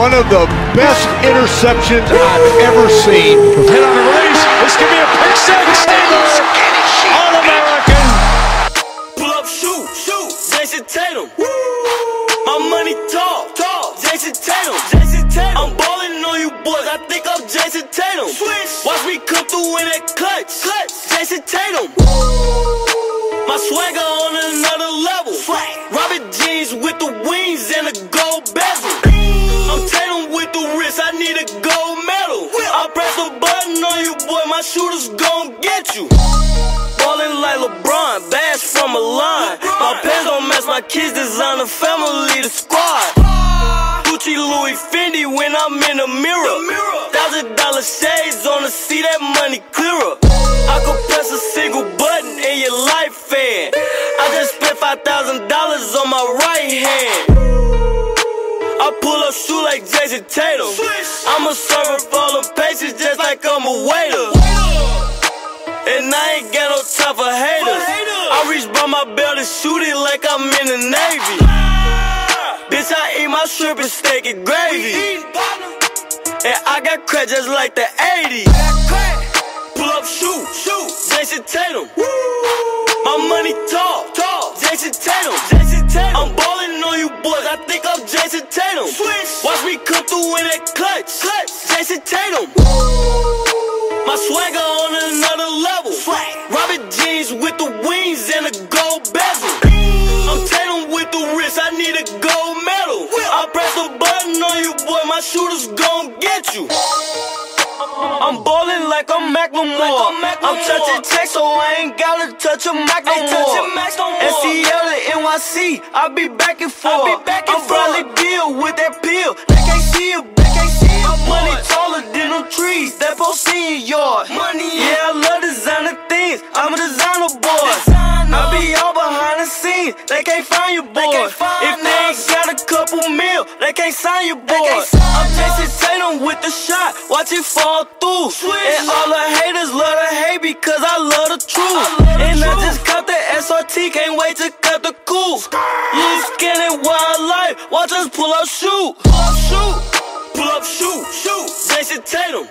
one of the best interceptions I've ever seen. Hit on a release. This could be a pick six. All-American. Pull up, shoot, shoot. Jayson Tatum. My money tall, tall. Jayson Tatum. Jayson Tatum. I'm balling on you boys. I think I'm Jayson Tatum. Switch. Watch me come through in that clutch. Clutch. Jayson Tatum. My swagger on another level. Robert jeans with the wings and a gold bezel. I'm Tatum with the wrist, I need a gold medal. I press a button on you, boy, my shooter's gon' get you. Ballin' like LeBron, bash from a line. My pants don't match my kids, design a family, the squad. Gucci, Louis, Fendi when I'm in the mirror. $1,000 shades on to see that money clearer. I could press a single button and your life fan. I just spent $5,000 on my right hand. I pull up shoe like Jayson Tatum. I'm a server for all them patients just like I'm a waiter. And I ain't got no time for haters. I reach by my belt and shoot it like I'm in the Navy. Bitch, I eat my shrimp and steak and gravy. And I got crack just like the 80s. Pull up, shoot, shoot, Jayson Tatum. My money tall, tall, Jayson Tatum. Jayson Tatum. I'm ballin' on you boys, I think I'm Jayson Tatum. Switch. Watch me come through in that clutch, clutch, Jayson Tatum. My swagger on another level. Robert jeans with the wings and a gold bezel. I'm Tatum with the wrist, I need a gold medal. I press a button on you boy, my shooter's gon' get you. I'm ballin' like I'm Macklemore. I'm touchin' checks, so I ain't gotta touch a Mac no more. SCL to NYC, I be back and forth. I'm probably deal with that pill. They can't see it, they can't see it. My money taller than them trees, that post in your yard. Yeah, I love designer things, I'm a designer boy. I be all behind the scenes, they can't find your boy. If they ain't got a couple mil, they can't sign your boy. I'm Jayson Tatum with the shot, watch it fall through. And all the haters love to hate because I love the truth. And I just cut the SRT, can't wait to cut the cool. Loose skinny wildlife, watch us pull up, shoot. Pull up, shoot, pull up, shoot, shoot. Jayson Tatum,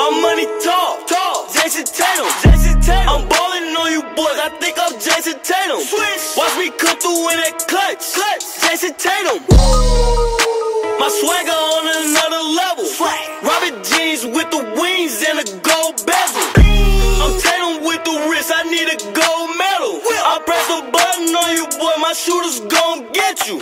my money tall, tall. Jayson Tatum, Jayson Tatum. I'm ballin' on you boys, I think I'm Jayson Tatum. Switch. Watch me come through in that clutch, clutch. Jayson Tatum. My swagger on another level. Robert jeans with the wings and a gold bezel. I'm Tatum with the wrist, I need a gold medal. I press a button on you, boy, my shooter's gon' get you.